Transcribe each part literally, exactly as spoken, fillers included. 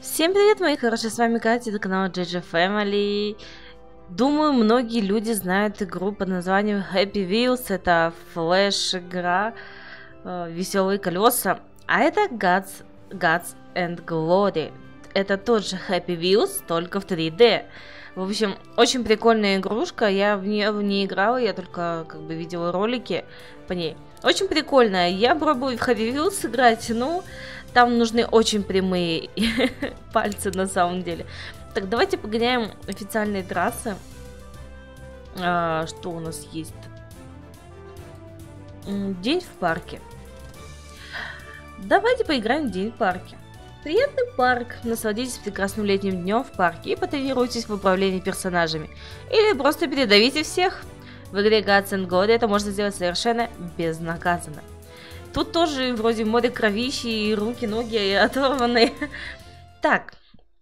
Всем привет, мои хорошие, с вами Катя, это канал джей джей Family. Думаю, многие люди знают игру под названием Happy Wheels, это флэш-игра, э, веселые колеса. А это Guts, Guts and Glory. Это тот же Happy Wheels, только в три дэ. В общем, очень прикольная игрушка, я в нее не играла, я только как бы видела ролики по ней. Очень прикольная, я пробую в Happy Wheels играть, ну, там нужны очень прямые пальцы на самом деле. Так, давайте погоняем официальные трассы. А, что у нас есть? День в парке. Давайте поиграем в день в парке. Приятный парк. Насладитесь прекрасным летним днем в парке и потренируйтесь в управлении персонажами. Или просто передавите всех. В игре Guts and Glory это можно сделать совершенно безнаказанно. Тут тоже вроде море кровищи, и руки, ноги оторваны. Так,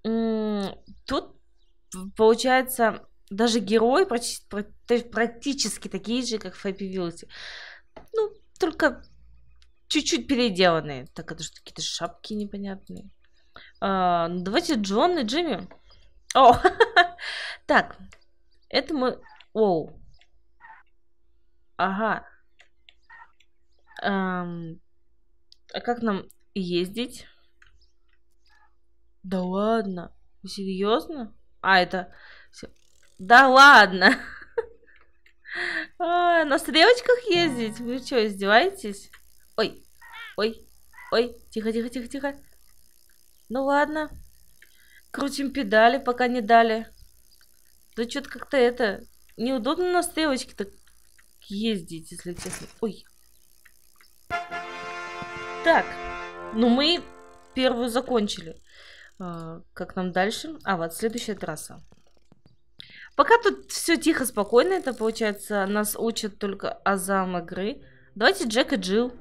тут получается даже герои практически такие же, как в Happy Wheels. Ну, только... чуть-чуть переделанные. Так, это же какие-то шапки непонятные. А, ну давайте Джон и Джимми. О! Так. Это мы... Оу. Ага. А, а как нам ездить? Да ладно. Серьезно? А, это... Да ладно. А, на стрелочках ездить? Вы что, издеваетесь? Ой, ой, ой, тихо, тихо, тихо, тихо. Ну ладно. Крутим педали, пока не дали. Да что-то как-то это... Неудобно на стрелочке так ездить, если честно. Ой. Так, ну мы первую закончили. А, как нам дальше? А, вот следующая трасса. Пока тут все тихо, спокойно. Это получается, нас учат только азам игры. Давайте Джек и Джил.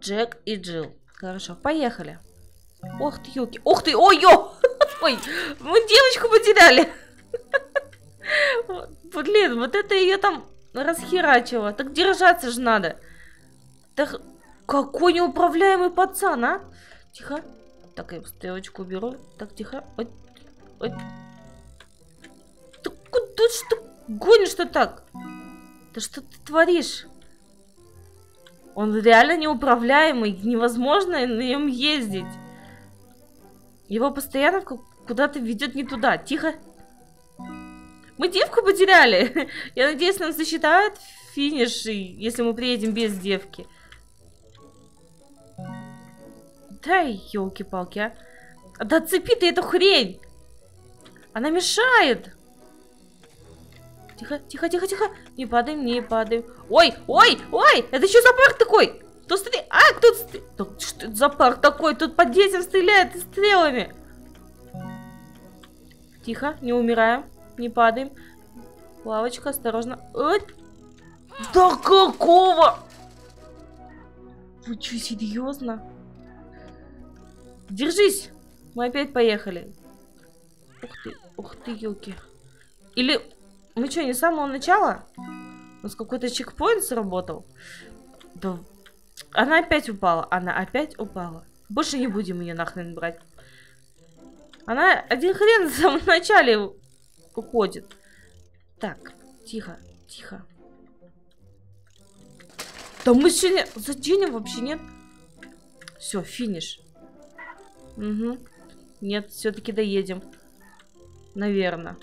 Джек и Джил. Хорошо, поехали. Ох ты, ёлки. Ох ты, ой-ё! Ой, мы девочку потеряли. Блин, вот это ее там расхерачило. Так держаться же надо. Так, какой неуправляемый пацан, а? Тихо. Так, я стрелочку уберу. Так, тихо. Ой, ой. Ты куда что гонишь-то так? Да что ты творишь? Он реально неуправляемый, невозможно на нем ездить. Его постоянно куда-то ведет не туда. Тихо. Мы девку потеряли. Я надеюсь, нам засчитают финиш, если мы приедем без девки. Да, елки-палки, а. Да отцепи ты эту хрень. Она мешает. Тихо, тихо, тихо, тихо. Не падаем, не падаем. Ой, ой, ой! Это что за парк такой? Кто стреляет? А, кто стреляет? Что это за парк такой? Тут по детям стреляет стрелами. Тихо, не умираем, не падаем. Лавочка, осторожно. Ой. Да какого? Вы что, серьезно? Держись! Мы опять поехали. Ух ты, ух ты, елки. Или... Мы что, не с самого начала? У нас какой-то чекпоинт сработал. Да. Она опять упала. Она опять упала. Больше не будем ее нахрен брать. Она один хрен в самом начале уходит. Так, тихо, тихо. Да мы сегодня... Зачем вообще нет? Все, финиш. Угу. Нет, все-таки доедем. Наверное.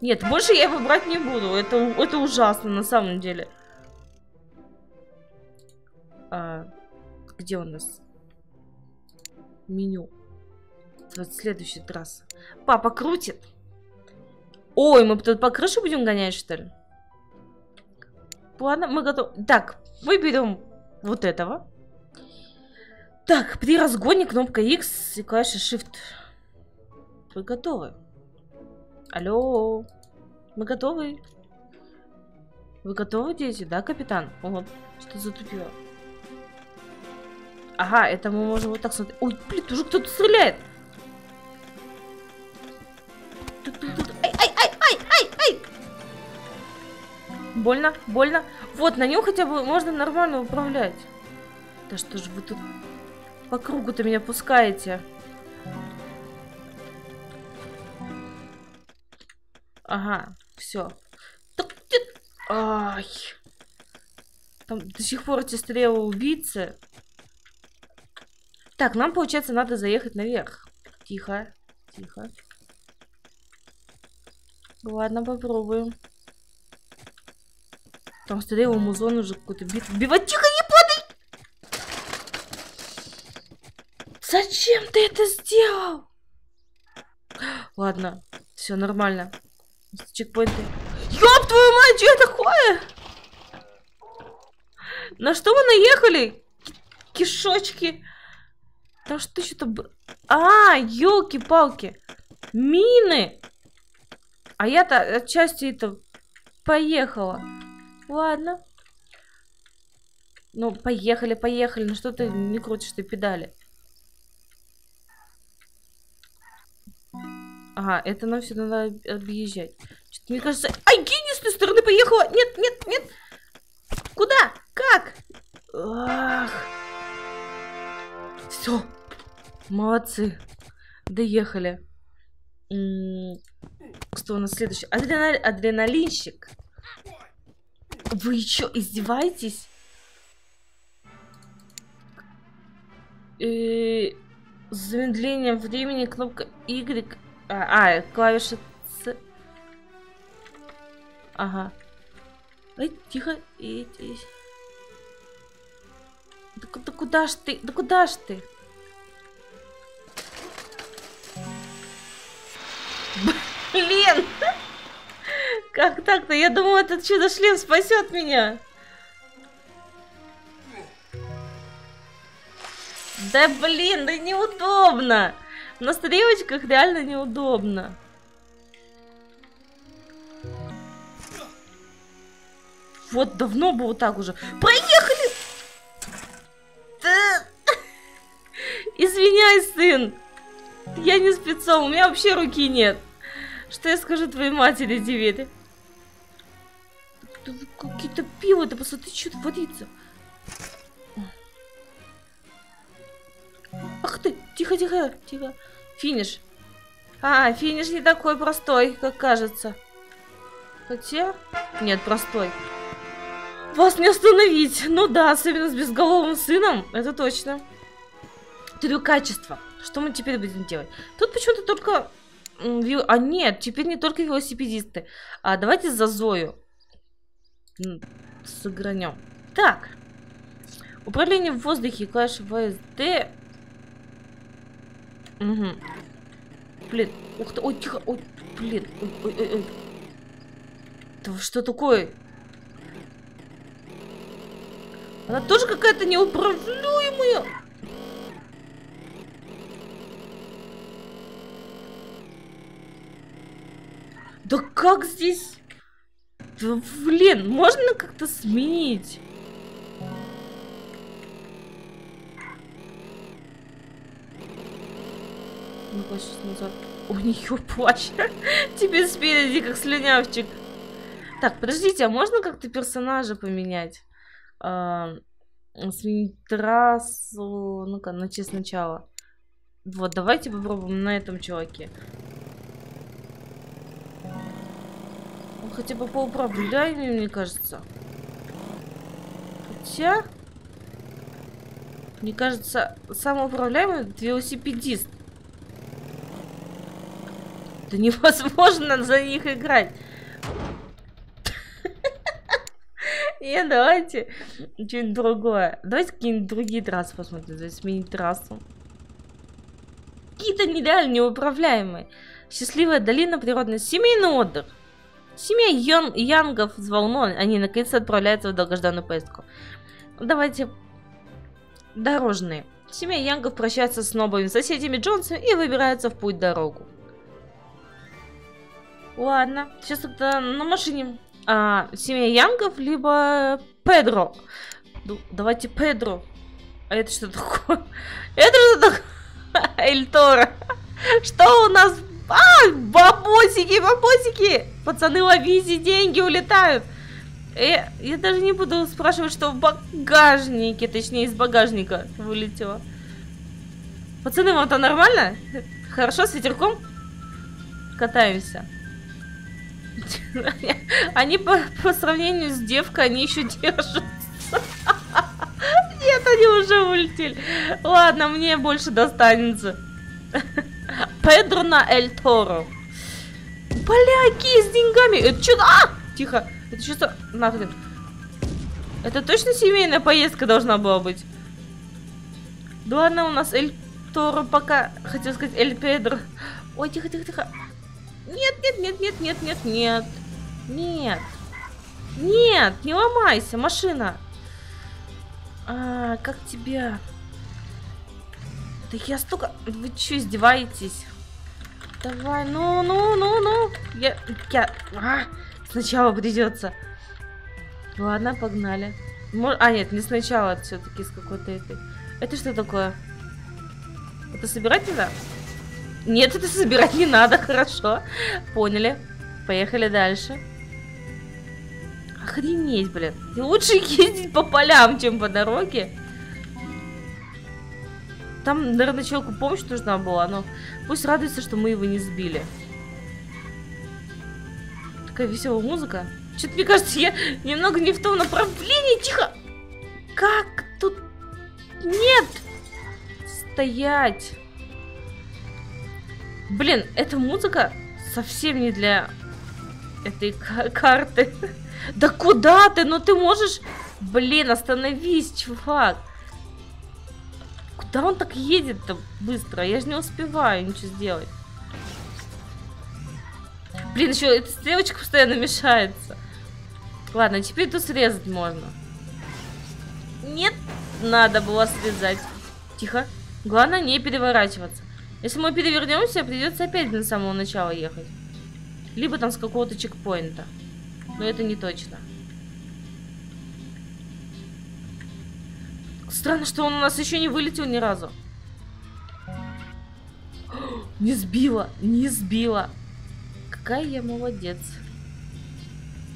Нет, больше я его брать не буду. Это, это ужасно, на самом деле. А, где у нас? Меню. Вот следующая трасса. Папа крутит. Ой, мы тут по крыше будем гонять, что ли? Ладно, мы готовы. Так, мы берем вот этого. Так, при разгоне кнопка X и клавиша Shift. Вы готовы? Алло, мы готовы. Вы готовы, дети, да, капитан? Вот, что затупило. Ага, это мы можем вот так смотреть. Ой, блин, уже кто-то стреляет. Ай, ай, ай, ай, ай, ай. Больно, больно. Вот, на нем хотя бы можно нормально управлять. Да что же вы тут... По кругу-то меня пускаете. Ага, все. Ай. Там до сих пор эти стрелы убийцы. Так, нам, получается, надо заехать наверх. Тихо, тихо. Ладно, попробуем. Там стрелы музон уже какой-то бит. Бивать, тихо, не падай! Зачем ты это сделал? Ладно, все нормально. Чекпоинты. Ёб твою мать, что это такое? На что мы наехали? Кишочки. Там что что-то... А, ёлки-палки. Мины. А я-то отчасти это поехала. Ладно. Ну, поехали, поехали. Ну что ты не крутишь ты педали? Ага, это нам все надо объезжать. Что-то мне кажется... Ай, гений, с той стороны поехала! Нет, нет, нет! Куда? Как? Ах. Все. Молодцы. Доехали. Что у нас следующее? Адренали... Адреналинщик. Вы еще издеваетесь? И... С замедлением времени кнопка Y. А, а клавиша С. Ага. Эй, тихо. Эй, эй. Да, да куда ж ты? Да куда ж ты? Блин! Как так-то? Я думала, этот чудо-шлем спасет меня. Да блин, да неудобно. На стрелочках реально неудобно. Вот давно бы вот так уже. Проехали! Да. Извиняй, сын. Я не спецом, у меня вообще руки нет. Что я скажу твоей матери, девери? Какие-то пиво, да посмотри, что творится. Ах ты, тихо, тихо, тихо. Финиш. А, финиш не такой простой, как кажется. Хотя... Нет, простой. Вас не остановить. Ну да, особенно с безголовым сыном. Это точно. Трюкачество. Что мы теперь будем делать? Тут почему-то только... А нет, теперь не только велосипедисты. А давайте за Зою. Сыгранем. Так. Управление в воздухе. Клавиша ВСД... Угу. Блин, ух ты, ой, тихо, ой, блин, ой, ой, ой, ой. Да что такое? Она тоже какая-то неуправляемая. Да как здесь? Да, блин, можно как-то сменить? Назад. У нее плащ. Тебе спереди, как слюнявчик. Так, подождите, а можно как-то персонажа поменять? А, сменить трассу. Ну-ка, начать сначала. Вот, давайте попробуем на этом чуваке. Он хотя бы по управлению, мне кажется. Хотя... Мне кажется, самоуправляемый велосипедист. Да невозможно за них играть. Не, давайте что-нибудь другое. Давайте какие-нибудь другие трассы посмотрим. Давайте сменить трассу. Какие-то нереально неуправляемые. Счастливая долина, природная, семейный отдых. Семья Янгов взволнована. Они наконец-то отправляются в долгожданную поездку. Давайте дорожные. Семья Янгов прощается с новыми соседями Джонсом и выбирается в путь дорогу. Ладно, сейчас это на машине. А, семья Янгов, либо Педро. Ну, давайте Педро. А это что такое? Это что такое? Эль Торо. Что у нас? А, бабосики, бабосики. Пацаны, ловите, деньги улетают. Э, я даже не буду спрашивать, что в багажнике, точнее из багажника вылетело. Пацаны, вам-то нормально? Хорошо, с ветерком катаемся. Они по, по сравнению с девкой, они еще держатся. Нет, они уже улетели. Ладно, мне больше достанется. Педро на Эль Торо. Бля, какие с деньгами. Это что? А! Тихо. Это что-то... Нахрен. Это точно семейная поездка должна была быть? Да ладно, у нас Эль Торо пока... Хотел сказать Эль Педро. Ой, тихо, тихо, тихо. Нет, нет, нет, нет, нет, нет, нет. Нет. Нет, не ломайся, машина. А, как тебя? Да я столько... Вы что, издеваетесь? Давай, ну, ну, ну, ну. Я... я... А, сначала придется. Ладно, погнали. Мож... А, нет, не сначала, все-таки с какой-то этой... Это что такое? Это собирать не надо? Нет, это собирать не надо, хорошо. Поняли. Поехали дальше. Охренеть, блин. Лучше ездить по полям, чем по дороге. Там, наверное, человеку помощь нужна была, но пусть радуется, что мы его не сбили. Такая веселая музыка. Что-то, мне кажется, я немного не в том направлении. Тихо! Как тут... Нет! Стоять! Блин, эта музыка совсем не для этой карты. Да куда ты? Ну ты можешь... Блин, остановись, чувак. Да он так едет-то быстро. Я же не успеваю ничего сделать. Блин, еще эта стрелочка постоянно мешается. Ладно, теперь тут срезать можно. Нет, надо было срезать. Тихо. Главное не переворачиваться. Если мы перевернемся, придется опять на самого начала ехать. Либо там с какого-то чекпоинта. Но это не точно. Странно, что он у нас еще не вылетел ни разу. Не сбила, не сбила. Какая я молодец.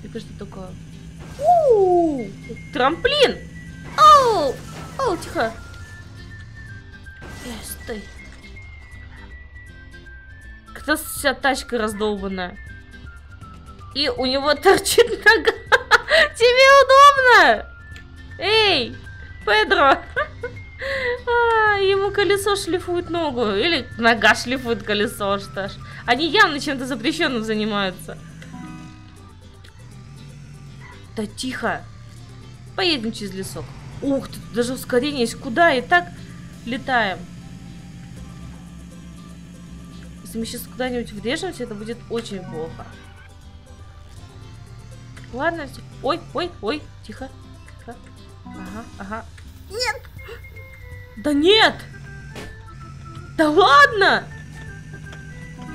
Это что такое? У-у-у! Трамплин! Оу! Оу, тихо. Эй, стой. Кто вся тачка раздолбанная. И у него торчит нога. Тебе удобно? Эй! Педро! А, ему колесо шлифует ногу. Или нога шлифует колесо, что ж. Они явно чем-то запрещенным занимаются. Да тихо. Поедем через лесок. Ух ты, даже ускорение есть. Куда? И так летаем. Если мы сейчас куда-нибудь врежемся, это будет очень плохо. Ладно, все. Ой, ой, ой, тихо. Тихо. Ага, ага. Нет! Да нет! Да ладно!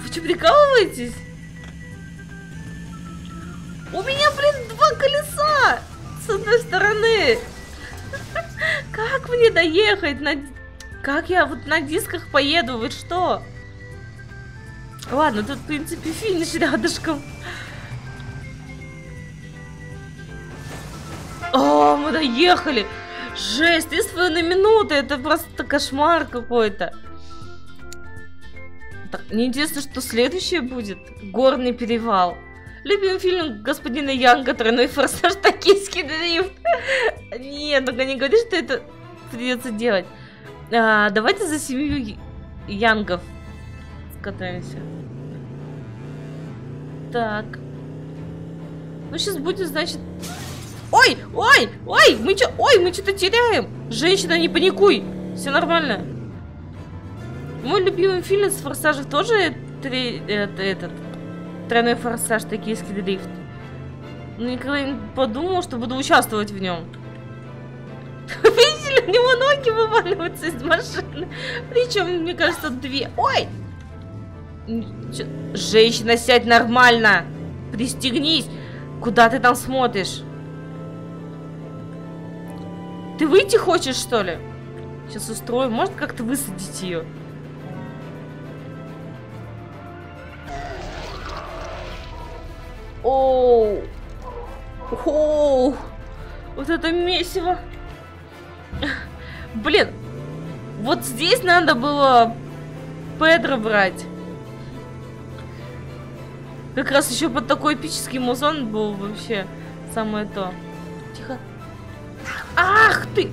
Вы что, прикалываетесь? У меня, блин, два колеса! С одной стороны! Как мне доехать? На... Как я вот на дисках поеду? Вы что? Ладно, тут, в принципе, финиш рядышком. О, мы доехали! Жесть, три с половиной минуты, это просто кошмар какой-то. Так, мне интересно, что следующее будет. Горный перевал. Любимый фильм господина Янга, тройной форсаж, токийский дрифт. Нет, только не говори, что это придется делать. А, давайте за семью Янгов катаемся. Так. Ну, сейчас будет, значит... Ой, ой, ой, мы чё, ой, мы что-то теряем. Женщина, не паникуй, все нормально. Мой любимый фильм с форсажей тоже три, это, этот тройной форсаж, токийский дрифт. Но никогда не подумал, что буду участвовать в нем. Видели, у него ноги вываливаются из машины. Причем, мне кажется, две. Ой, женщина, сядь нормально, пристегнись. Куда ты там смотришь? Ты выйти хочешь, что ли? Сейчас устрою. Может как-то высадить ее? Оу. Оу. Вот это месиво. Блин. Вот здесь надо было Педро брать. Как раз еще под такой эпический музон был вообще самое то. Тихо. Ах ты!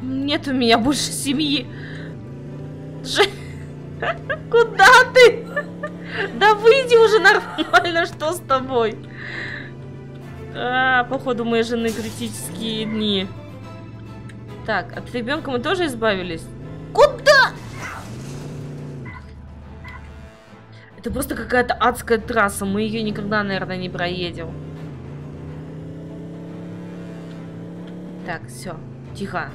Нет у меня больше семьи. Ж... Куда ты? Да выйди уже нормально, что с тобой? А, походу, моей жены критические дни. Так, от ребенка мы тоже избавились? Куда? Это просто какая-то адская трасса. Мы ее никогда, наверное, не проедем. Так, все. Тихо.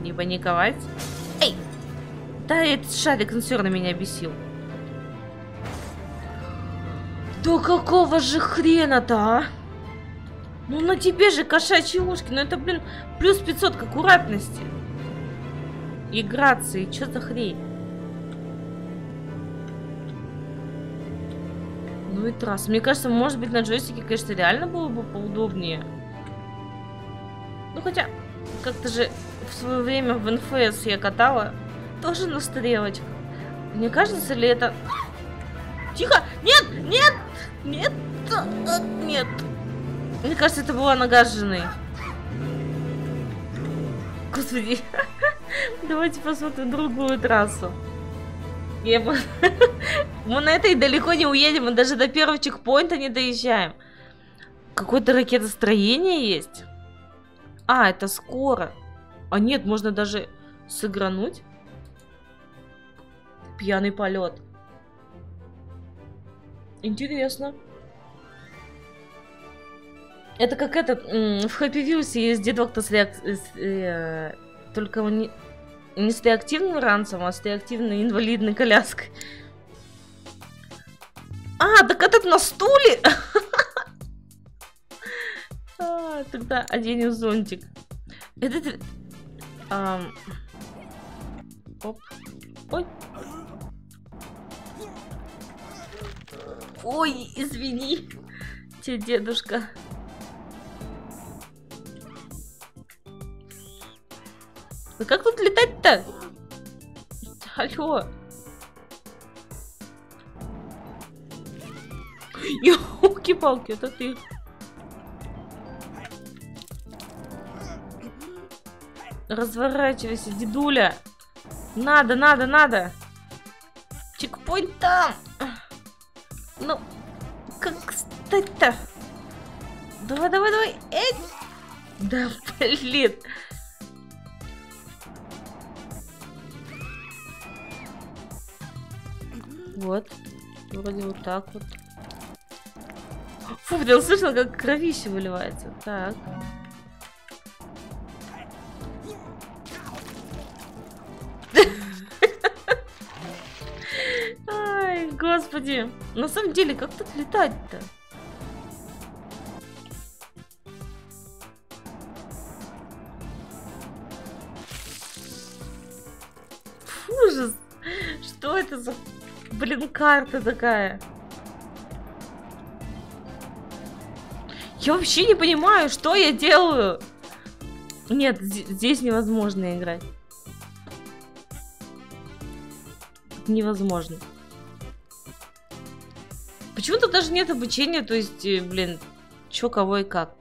Не паниковать. Эй! Да, этот шарик консервно меня бесил. Да какого же хрена-то, а? Ну на тебе же кошачьи ушки. Ну это, блин, плюс пятьсот к аккуратности. И грации. Чё за хрень? Ну и трасса. Мне кажется, может быть, на джойстике, конечно, реально было бы поудобнее. Ну хотя, как-то же в свое время в эн эф эс я катала тоже на стрелочках. Мне кажется, ли это... Тихо! Нет! Нет! Нет! Нет! Мне кажется, это была нога жены. Господи. Давайте посмотрим другую трассу. Я... Мы на этой далеко не уедем. Мы даже до первого чекпоинта не доезжаем. Какое-то ракетостроение есть. А, это скоро. А нет, можно даже сыгрануть. Пьяный полет. Интересно. Это как этот, в Happy Wheels есть дедок-то с, реак... с э... только он не... не с реактивным ранцем, а с реактивной инвалидной коляской. А, так этот на стуле! Тогда оденем зонтик. Этот... Оп. Ой. Ой, извини. Тебе, дедушка. Да как тут летать-то? Алло. Ёлки-палки, это ты. Разворачивайся, дедуля. Надо, надо, надо. Чекпоинт там. Ну, как стать-то? Давай, давай, давай. Эй. Да, блин. Вот. Вроде вот так вот. Фу, я услышала, как кровище выливается. Так. Ай, господи. На самом деле, как тут летать-то? Ужас. Что это за... Блин, карта такая. Я вообще не понимаю, что я делаю. Нет, здесь невозможно играть. Невозможно. Почему-то даже нет обучения, то есть, блин, чё, кого и как.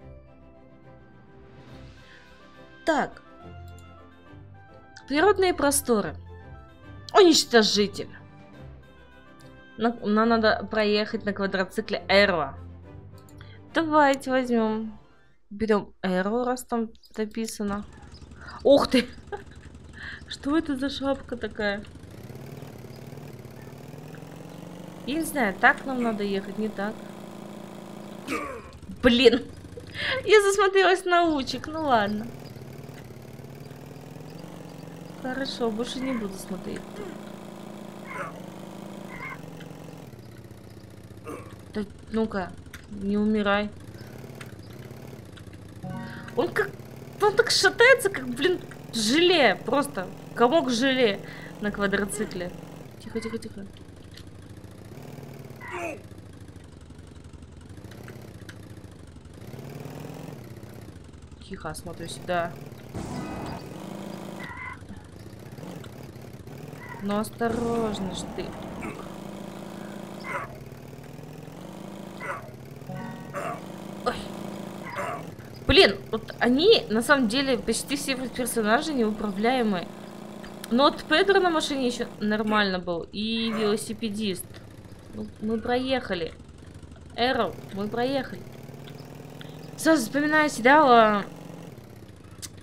Так. Природные просторы. Уничтожитель. Нам надо проехать на квадроцикле Эрла. Давайте возьмем. Берем Эрла, раз там написано. Ух ты! Что это за шапка такая? Я не знаю, так нам надо ехать, не так. Блин! Я засмотрелась на лучик, ну ладно. Хорошо, больше не буду смотреть. Да, ну-ка, не умирай. Он как... Он так шатается, как, блин, желе. Просто комок желе на квадроцикле. Тихо-тихо-тихо. Тихо, смотрю сюда. Но осторожно ж ты. Ой. Блин, вот они на самом деле почти все персонажи неуправляемые. Но вот Педро на машине еще нормально был. И велосипедист. Мы проехали. Эрол, мы проехали. Сразу вспоминаю сериал.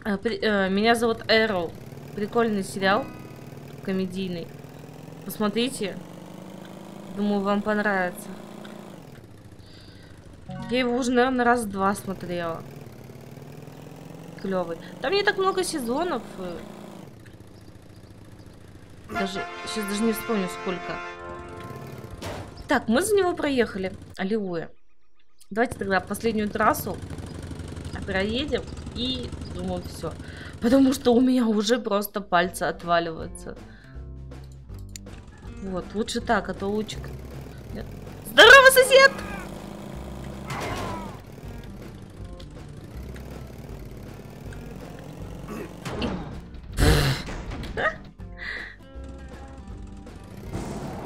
Меня зовут Эрол. Прикольный сериал. Комедийный. Посмотрите. Думаю, вам понравится. Я его уже, наверное, раз-два смотрела. Клевый. Там не так много сезонов. Даже сейчас даже не вспомню, сколько. Так, мы за него проехали. Аллилуйя. Давайте тогда последнюю трассу проедем. И думаю, все. Потому что у меня уже просто пальцы отваливаются. Вот, лучше так, а то лучик. Нет. Здорово, сосед!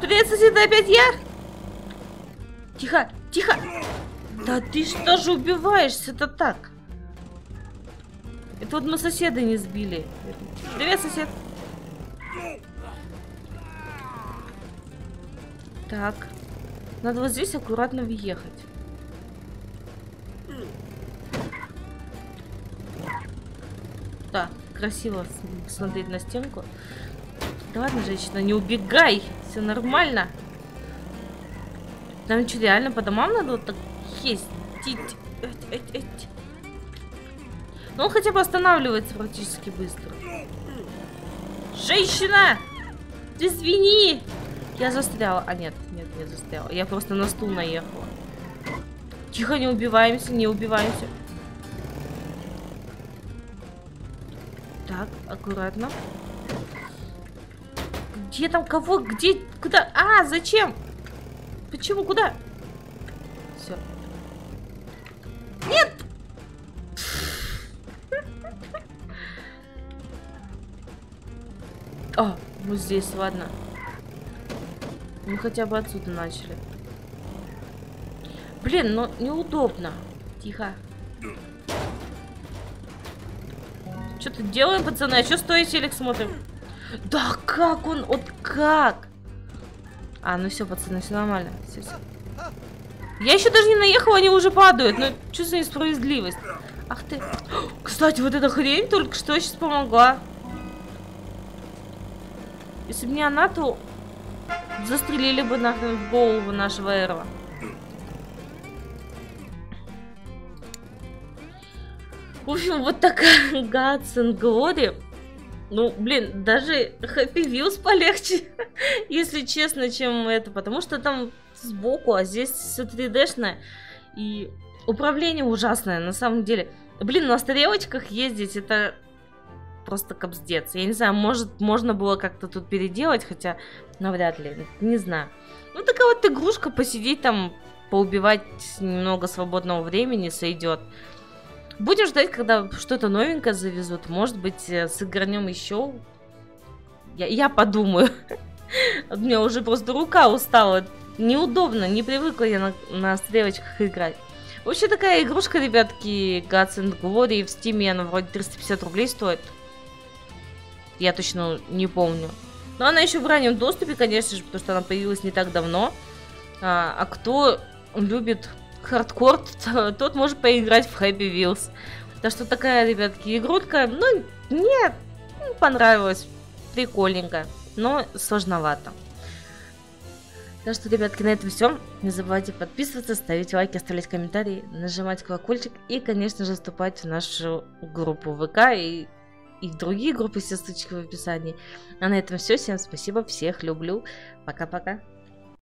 Привет, сосед, опять я? Тихо, тихо! Да ты что же убиваешься-то так? Это вот мы соседа не сбили. Привет, сосед. Так. Надо вот здесь аккуратно въехать. Да, красиво смотреть на стенку. Да ладно, женщина, не убегай. Все нормально. Там что, реально по домам надо вот так ездить? Ну, он хотя бы останавливается практически быстро. Женщина! Извини! Я застряла. А, нет, нет, не застряла. Я просто на стул наехала. Тихо, не убиваемся, не убиваемся. Так, аккуратно. Где там кого? Где? Куда? А, зачем? Почему? Куда? Все. Нет! А, ну здесь, ладно. Мы хотя бы отсюда начали. Блин, но неудобно. Тихо. Что тут делаем, пацаны? А что стоит, телек смотрим? Да как он? Вот как? А, ну все, пацаны, все нормально. Все, все. Я еще даже не наехала, они уже падают. Ну, что за несправедливость? Ах ты. Кстати, вот эта хрень только что сейчас помогла. Если бы не она, то застрелили бы нахрен в голову нашего Эрла. В общем, вот такая Guts and Glory. Ну, блин, даже Happy Wheels полегче, если честно, чем это. Потому что там сбоку, а здесь все три дэ-шное. И управление ужасное, на самом деле. Блин, на стрелочках ездить, это... просто капздец. Я не знаю, может, можно было как-то тут переделать, хотя навряд ли, не знаю. Ну такая вот игрушка, посидеть там, поубивать немного свободного времени сойдет. Будем ждать, когда что-то новенькое завезут. Может быть, сыгранем еще. Я, я подумаю. У меня уже просто рука устала. Неудобно, не привыкла я на, на стрелочках играть. Вообще такая игрушка, ребятки, Guts and Glory. В Steam она вроде триста пятьдесят рублей стоит. Я точно не помню. Но она еще в раннем доступе, конечно же, потому что она появилась не так давно. А, а кто любит хардкор, тот, тот может поиграть в Happy Wheels. Так что такая, ребятки, игрушка, ну, мне понравилась. Прикольненько, но сложновато. Так что, ребятки, на этом все. Не забывайте подписываться, ставить лайки, оставлять комментарии, нажимать колокольчик и, конечно же, вступать в нашу группу ВК и... и другие группы, все ссылочки в описании. А на этом все. Всем спасибо, всех люблю. Пока-пока.